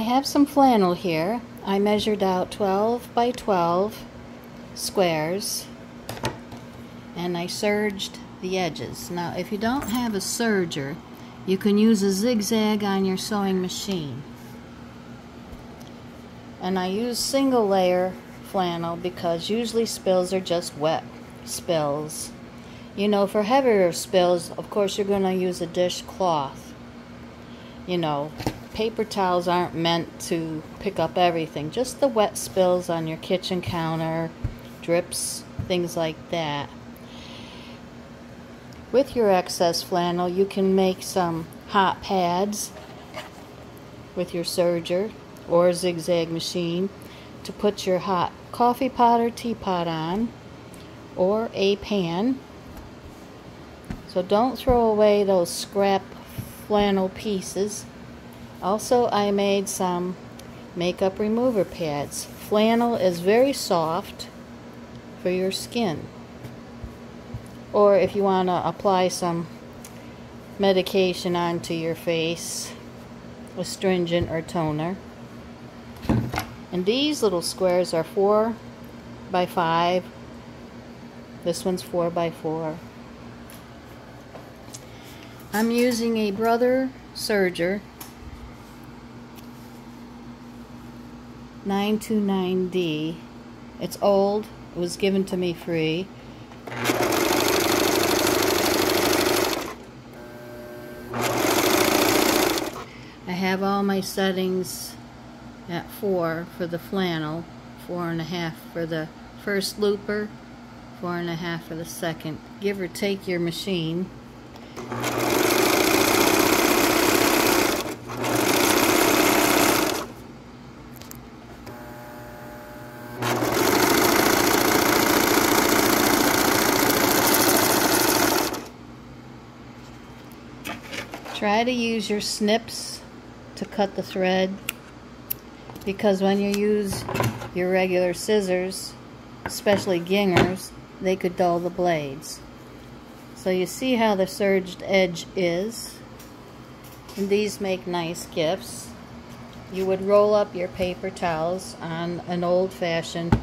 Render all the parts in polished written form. I have some flannel here. I measured out 12 by 12 squares and I serged the edges. Now if you don't have a serger, you can use a zigzag on your sewing machine. And I use single layer flannel because usually spills are just wet spills. You know, for heavier spills, of course you're going to use a dishcloth. You know, paper towels aren't meant to pick up everything, just the wet spills on your kitchen counter, drips, things like that. With your excess flannel, you can make some hot pads with your serger or a zigzag machine to put your hot coffee pot or teapot on, or a pan. So don't throw away those scrap flannel pieces. Also, I made some makeup remover pads. Flannel is very soft for your skin. Or if you want to apply some medication onto your face, astringent or toner. And these little squares are 4 by 5. This one's 4 by 4. I'm using a Brother Serger 929D. It's old. It was given to me free. I have all my settings at 4 for the flannel, 4.5 for the first looper, 4.5 for the second, give or take your machine. Try to use your snips to cut the thread, because when you use your regular scissors, especially gingers, they could dull the blades. So you see how the serged edge is, and these make nice gifts. You would roll up your paper towels on an old-fashioned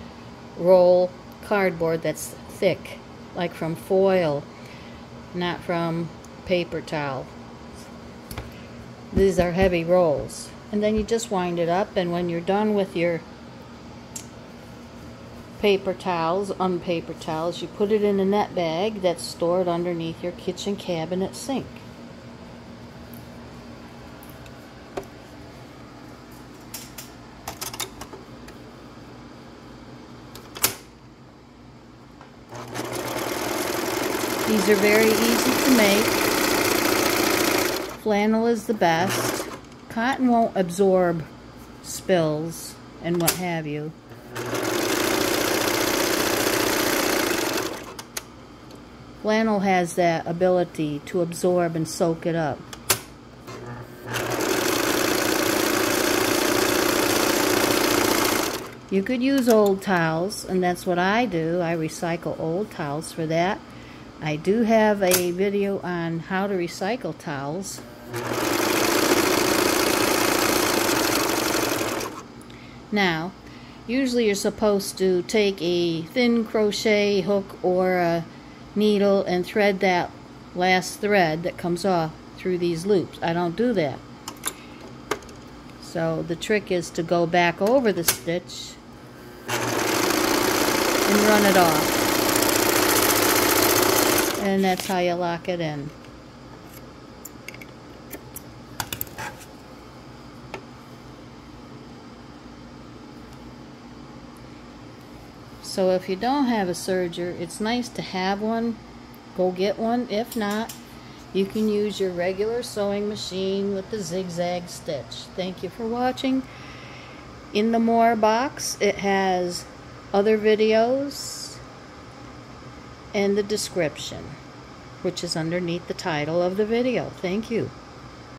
roll cardboard that's thick, like from foil, not from paper towel. These are heavy rolls. And then you just wind it up, and when you're done with your paper towels, unpaper towels, you put it in a net bag that's stored underneath your kitchen cabinet sink. These are very easy to make. Flannel is the best. Cotton won't absorb spills and what have you. Flannel has that ability to absorb and soak it up. You could use old towels, and that's what I do. I recycle old towels for that. I do have a video on how to recycle towels. Now, usually you're supposed to take a thin crochet hook or a needle and thread that last thread that comes off through these loops. I don't do that. So the trick is to go back over the stitch and run it off. And that's how you lock it in. So if you don't have a serger, it's nice to have one. Go get one. If not, you can use your regular sewing machine with the zigzag stitch. Thank you for watching. In the More box, it has other videos and the description, which is underneath the title of the video. Thank you.